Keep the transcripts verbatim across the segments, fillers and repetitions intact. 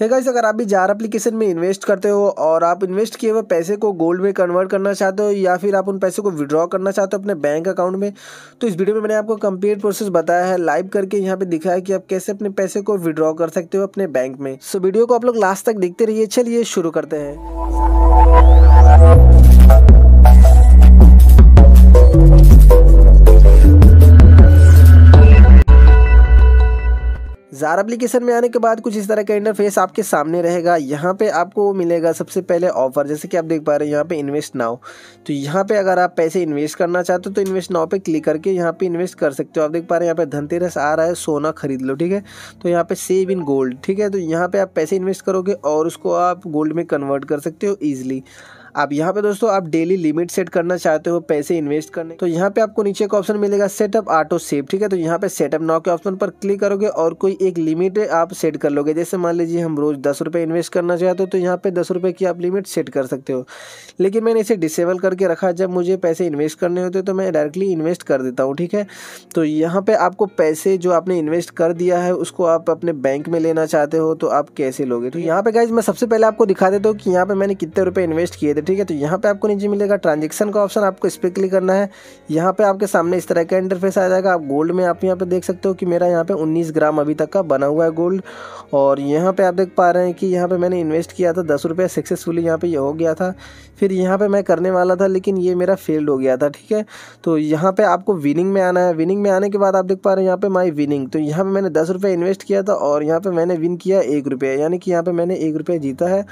Hey guys, अगर आप भी जार एप्लीकेशन में इन्वेस्ट करते हो और आप इन्वेस्ट किए हुए पैसे को गोल्ड में कन्वर्ट करना चाहते हो या फिर आप उन पैसे को विड्रॉ करना चाहते हो अपने बैंक अकाउंट में, तो इस वीडियो में मैंने आपको कंप्लीट प्रोसेस बताया है लाइव करके। यहाँ पे दिखाया कि आप कैसे अपने पैसे को विड्रॉ कर सकते हो अपने बैंक में। सो वीडियो को आप लोग लास्ट तक देखते रहिए। चलिए शुरू करते हैं। जार एप्लीकेशन में आने के बाद कुछ इस तरह का इंटरफेस आपके सामने रहेगा। यहाँ पे आपको मिलेगा सबसे पहले ऑफर, जैसे कि आप देख पा रहे हैं यहाँ पे इन्वेस्ट नाउ। तो यहाँ पे अगर आप पैसे इन्वेस्ट करना चाहते हो तो इन्वेस्ट नाउ पे क्लिक करके यहाँ पे इन्वेस्ट कर सकते हो। आप देख पा रहे हैं यहाँ पे धनतेरस आ रहा है, सोना खरीद लो, ठीक है। तो यहाँ पे सेव इन गोल्ड, ठीक है। तो यहाँ पे आप पैसे इन्वेस्ट करोगे और उसको आप गोल्ड में कन्वर्ट कर सकते हो ईजिली। आप यहाँ पे दोस्तों आप डेली लिमिट सेट करना चाहते हो पैसे इन्वेस्ट करने, तो यहाँ पे आपको नीचे का ऑप्शन मिलेगा सेटअप ऑटो सेव, ठीक है। तो यहाँ पे सेटअप नाउ के ऑप्शन पर क्लिक करोगे और कोई एक लिमिट आप सेट कर लोगे। जैसे मान लीजिए हम रोज दस रुपये इन्वेस्ट करना चाहते हो तो यहाँ पे दस रुपये की आप लिमिट सेट कर सकते हो। लेकिन मैंने इसे डिसेबल करके रखा, जब मुझे पैसे इन्वेस्ट करने होते तो मैं डायरेक्टली इन्वेस्ट कर देता हूँ, ठीक है। तो यहाँ पर आपको पैसे जो आपने इन्वेस्ट कर दिया है उसको आप अपने बैंक में लेना चाहते हो तो आप कैसे लोगे। तो यहाँ पर गाइज मैं सबसे पहले आपको दिखा देता हूँ कि यहाँ पर मैंने कितने रुपये इन्वेस्ट किए, ठीक है। तो यहाँ पे आपको नीचे मिलेगा ट्रांजैक्शन का ऑप्शन, आपको इस पर क्लिक करना है। यहाँ पे आपके सामने इस तरह का इंटरफेस आ जाएगा। आप गोल्ड में आप यहाँ पे देख सकते हो कि मेरा यहाँ पे उन्नीस ग्राम अभी तक का बना हुआ है गोल्ड। और यहाँ पे आप देख पा रहे हैं कि यहाँ पे मैंने इन्वेस्ट किया था दस रुपये, सक्सेसफुली यहाँ पे ये यह हो गया था। फिर यहाँ पे मैं करने वाला था लेकिन ये मेरा फेल्ड हो गया था, ठीक है। तो यहाँ पे आपको विनिंग में आना है। विनिंग में आने के बाद आप देख पा रहे हैं यहाँ पे माई विनिंग। तो यहाँ पे मैंने दस रुपये इन्वेस्ट किया था और यहाँ पे मैंने विन किया एक रुपये, यानी कि यहाँ पे मैंने एक रुपये जीता है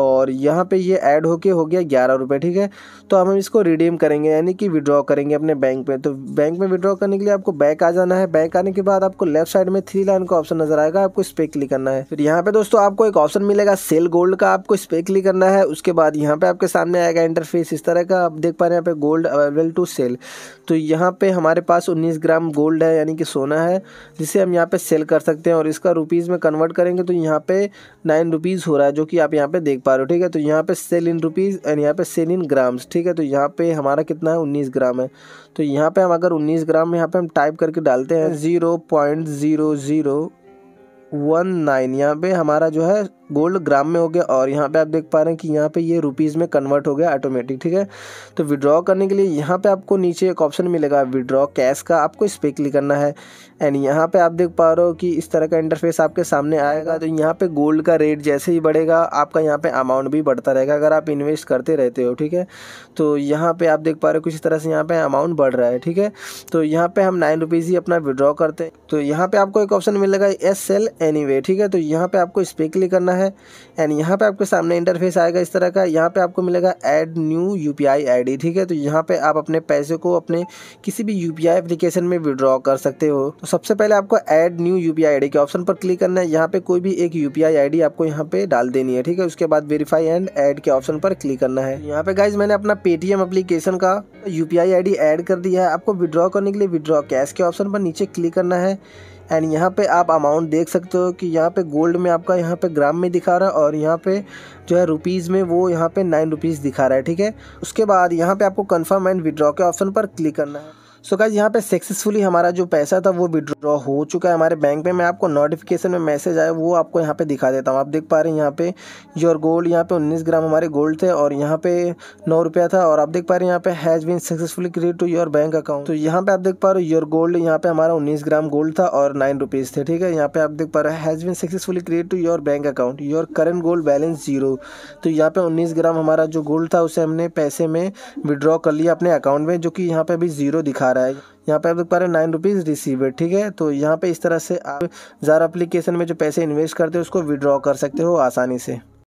और यहाँ पे ये ऐड होके हो गया ग्यारह रुपये, ठीक है। तो अब हम इसको रिडीम करेंगे यानी कि विड्रॉ करेंगे अपने बैंक में। तो बैंक में विड्रॉ करने के लिए आपको बैक आ जाना है। बैक आने के बाद आपको लेफ्ट साइड में थ्री लाइन का ऑप्शन नजर आएगा, आपको इस पर क्लिक करना है। फिर यहाँ पे दोस्तों आपको एक ऑप्शन मिलेगा सेल गोल्ड का, आपको इस पर क्लिक करना है। उसके बाद यहाँ पे आपके सामने आएगा इंटरफेस इस तरह का, आप देख पा रहे हैं यहाँ पे गोल्ड अवेलेबल टू सेल। तो यहाँ पे हमारे पास उन्नीस ग्राम गोल्ड है यानी कि सोना है, जिसे हम यहाँ पे सेल कर सकते हैं। और इसका रुपीज़ में कन्वर्ट करेंगे तो यहाँ पे नाइन रुपीज़ हो रहा है, जो कि आप यहाँ पे देख पा रहे हो, ठीक है। तो यहाँ पे सेल इन रुपीज़ एंड यहाँ पे सेल इन ग्राम्स, ठीक है। तो यहाँ पे हमारा कितना है, उन्नीस ग्राम है। तो यहाँ पे हम अगर उन्नीस ग्राम यहाँ पे हम टाइप करके डालते हैं zero point zero zero one nine, यहाँ पे हमारा जो है गोल्ड ग्राम में हो गया। और यहाँ पे आप देख पा रहे हैं कि यहाँ पे ये रुपीज़ में कन्वर्ट हो गया ऑटोमेटिक, ठीक है। तो विड्रॉ करने के लिए यहाँ पे आपको नीचे एक ऑप्शन मिलेगा विड्रॉ कैश का, आपको इस पर क्लिक करना है। एंड यहाँ पे आप देख पा रहे हो कि इस तरह का इंटरफेस आपके सामने आएगा। तो यहाँ पे गोल्ड का रेट जैसे ही बढ़ेगा आपका यहाँ पे अमाउंट भी बढ़ता रहेगा, अगर आप इन्वेस्ट करते रहते हो, ठीक है। तो यहाँ पे आप देख पा रहे हो किस तरह से यहाँ पे अमाउंट बढ़ रहा है, ठीक है। तो यहाँ पे हम नाइन रुपीज़ ही अपना विड्रॉ करते हैं। तो यहाँ पे आपको एक ऑप्शन मिलेगा एस सेल एनी वे, ठीक है। तो यहाँ पे आपको इस पर क्लिक करना है है एंड यहाँ पे आपके सामने इंटरफेस आएगा इस तरह का। यहाँ पे आपको मिलेगा ऐड न्यू यूपीआई आईडी, ठीक है। तो यहाँ पे आप अपने पैसे को अपने किसी भी यूपीआई एप्लीकेशन में विड्रॉ कर सकते हो। तो सबसे पहले आपको ऐड न्यू यूपीआई आईडी के ऑप्शन पर क्लिक करना है। यहाँ पे कोई भी एक यूपीआई आईडी आपको यहाँ पे डाल देनी है, ठीक है। उसके बाद वेरीफाई एंड ऐड के ऑप्शन पर क्लिक करना है। यहाँ पे गाइज मैंने अपना पेटीएम एप्लीकेशन का यूपीआई आईडी ऐड कर दिया है। आपको विड्रॉ करने के लिए विड्रॉ कैश के ऑप्शन पर नीचे क्लिक करना है। एंड यहाँ पे आप अमाउंट देख सकते हो कि यहाँ पे गोल्ड में आपका यहाँ पे ग्राम में दिखा रहा है और यहाँ पे जो है रुपीज़ में वो यहाँ पे नाइन रुपीज़ दिखा रहा है, ठीक है। उसके बाद यहाँ पे आपको कंफर्म एंड विड्रॉ के ऑप्शन पर क्लिक करना है। सो गाइस, यहाँ पे सक्सेसफुली हमारा जो पैसा था वो विड्रॉ हो चुका है हमारे बैंक में। मैं आपको नोटिफिकेशन में मैसेज आया वो आपको यहाँ पे दिखा देता हूँ। आप देख पा रहे हैं यहाँ पे योर गोल्ड, यहाँ पे उन्नीस ग्राम हमारे गोल्ड थे और यहाँ पे नौ रुपया था। और आप देख पा रहे हैं यहाँ पे has been successfully credit to your bank account. तो यहाँ पे आप देख पा रहे हो योर गोल्ड, यहाँ पे हमारा उन्नीस ग्राम गोल्ड था और नाइन रुपीज़ थे, ठीक है। यहाँ पे आप देख पा रहे हैं has been successfully credit to your bank account, your current gold balance zero. तो यहाँ पे उन्नीस ग्राम हमारा जो गोल्ड था उसे हमने पैसे में विड्रॉ कर लिया अपने अकाउंट में, जो कि यहाँ पे भी जीरो दिखा रहा है। यहाँ पे आप देख पा रहे हैं नाइन रुपीज़ रिसीवेड, ठीक है। तो यहाँ पे इस तरह से आप जार एप्लीकेशन में जो पैसे इन्वेस्ट करते हो उसको विड्रॉ कर सकते हो आसानी से।